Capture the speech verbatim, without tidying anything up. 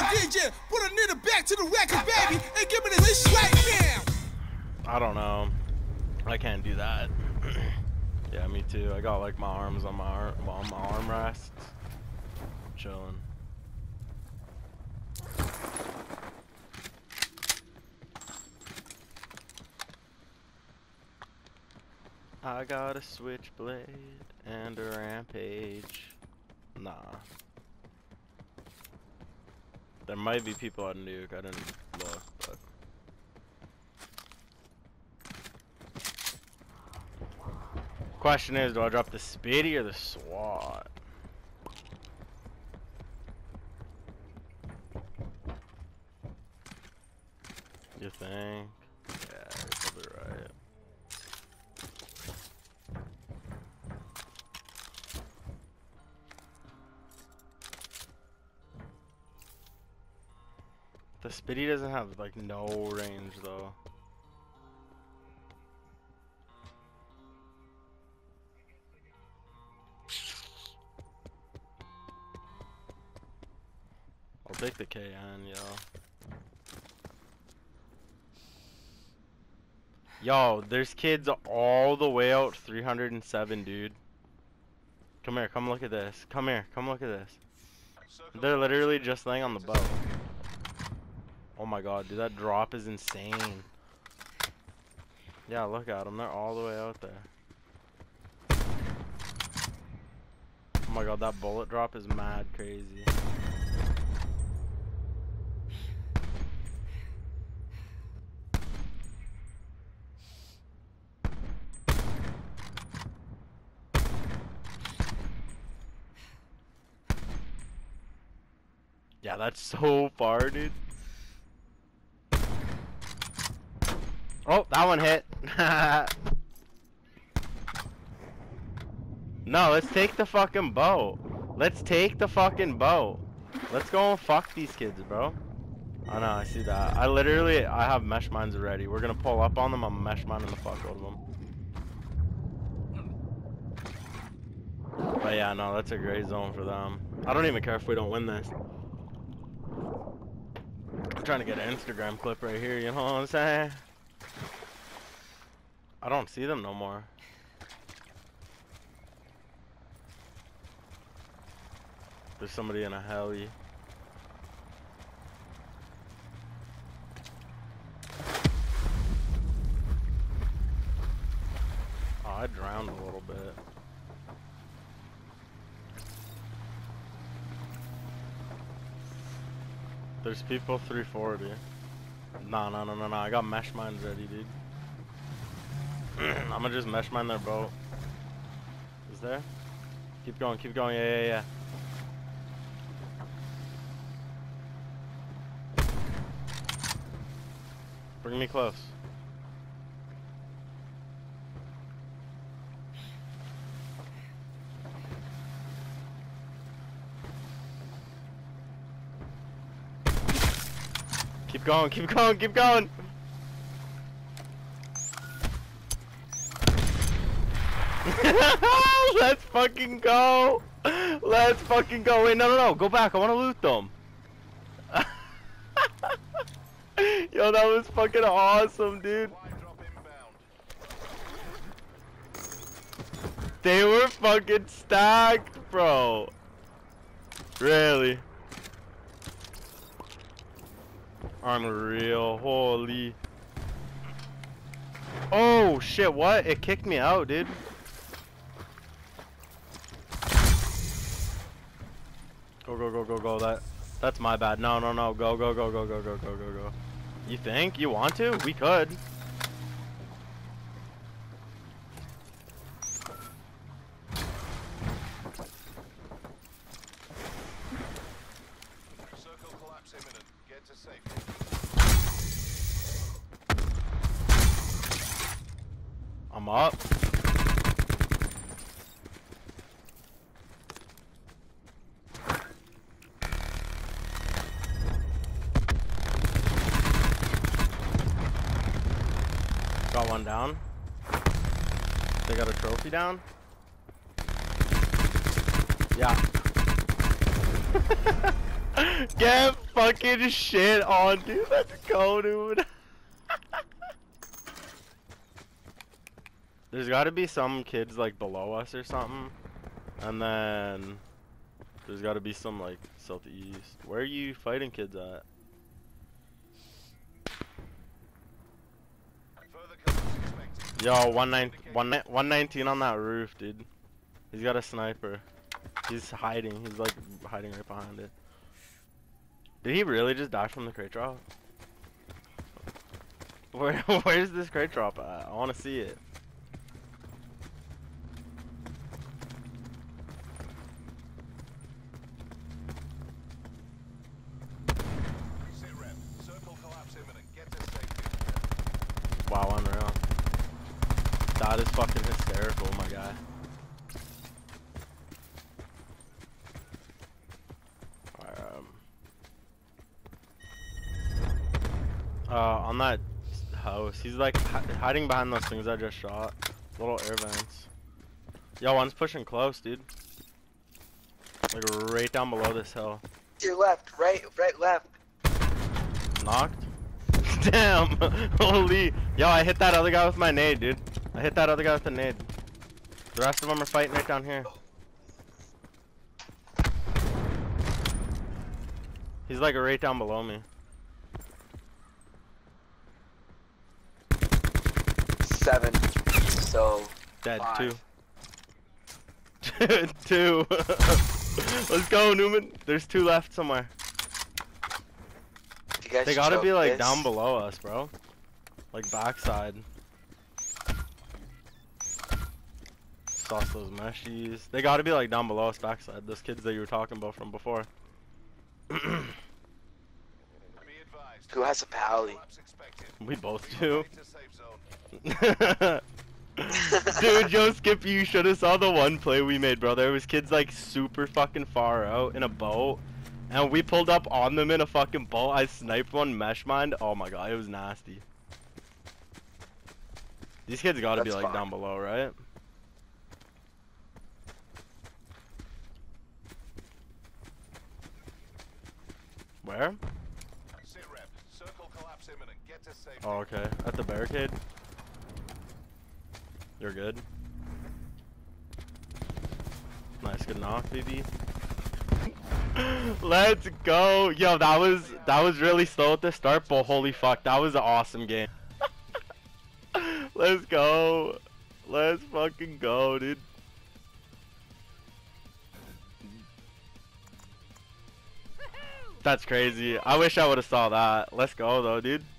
D J, put a needle back to the record, baby, and give me this right now. I don't know. I can't do that. Yeah, me too. I got like my arms on my arm, well, on my arm rests. I'm chilling. I got a switchblade and a rampage. Nah. There might be people on nuke. I didn't look, but. Question is, do I drop the Speedy or the SWAT? You think? Yeah, you're probably right. The Spitty doesn't have like no range though. I'll take the K N, yo. Yo, there's kids all the way out three hundred seven, dude. Come here, come look at this. Come here, come look at this. They're literally just laying on the boat. Oh my god, dude, that drop is insane. Yeah, look at them. They're all the way out there. Oh my god, that bullet drop is mad crazy. Yeah, that's so far, dude. Oh, that one hit. No, let's take the fucking boat. Let's take the fucking boat. Let's go and fuck these kids, bro. I know, I see that. I literally, I have mesh mines already. We're gonna pull up on them. I'm mesh mining the fuck out of them. But yeah, no, that's a great zone for them. I don't even care if we don't win this. I'm trying to get an Instagram clip right here, you know what I'm saying? I don't see them no more. There's somebody in a heli. Oh, I drowned a little bit. There's people three forty. No, no, no, no, no. I got mesh mines ready, dude. I'm gonna just mesh mine their boat. Is there? Keep going, keep going. Yeah, yeah, yeah. Bring me close. Keep going, keep going, keep going. Let's fucking go. Let's fucking go. Wait, no, no, no. Go back. I want to loot them. Yo, that was fucking awesome, dude. They were fucking stacked, bro. Really. Unreal. Holy. Oh, shit. What? It kicked me out, dude. Go, go, go, go, go. That, that's my bad. No, no, no. Go, go, go, go, go, go, go, go, go. You think? You want to? We could. Circle collapse imminent. Get to safety. I'm up. One down. They got a trophy down. Yeah. Get fucking shit on, dude. Let's go, dude. There's gotta be some kids like below us or something. And then there's gotta be some like southeast. Where are you fighting kids at? Yo, one nineteen on that roof, dude. He's got a sniper. He's hiding. He's like hiding right behind it. Did he really just die from the crate drop? Where where's this crate drop at? I wanna see it. Wow, unreal. That is fucking hysterical, my guy. Uh, on that house, he's like hi hiding behind those things I just shot. Little air vents. Yo, one's pushing close, dude. Like right down below this hill. To your left, right, right, left. Knocked? Damn! Holy! Yo, I hit that other guy with my nade, dude. I hit that other guy with the nade. The rest of them are fighting right down here. He's like right down below me. Seven, so dead five. two. Two. Let's go, Newman. There's two left somewhere. You guys, they gotta be like this down below us, bro. Like backside. Sauce those meshies. They gotta be like down below us, backside. Those kids that you were talking about from before. Who has a pally? We both do. Dude, yo, Skip, you should have saw the one play we made, brother. It was kids like super fucking far out in a boat, and we pulled up on them in a fucking boat. I sniped one mesh mind. Oh my god, it was nasty. These kids gotta That's be like fine. down below, right? Where? Oh, okay. At the barricade? You're good. Nice, good knock, baby. Let's go! Yo, that was that was really slow at the start, but holy fuck, that was an awesome game. Let's go. Let's fucking go, dude. That's crazy. I wish I would have saw that. Let's go though, dude.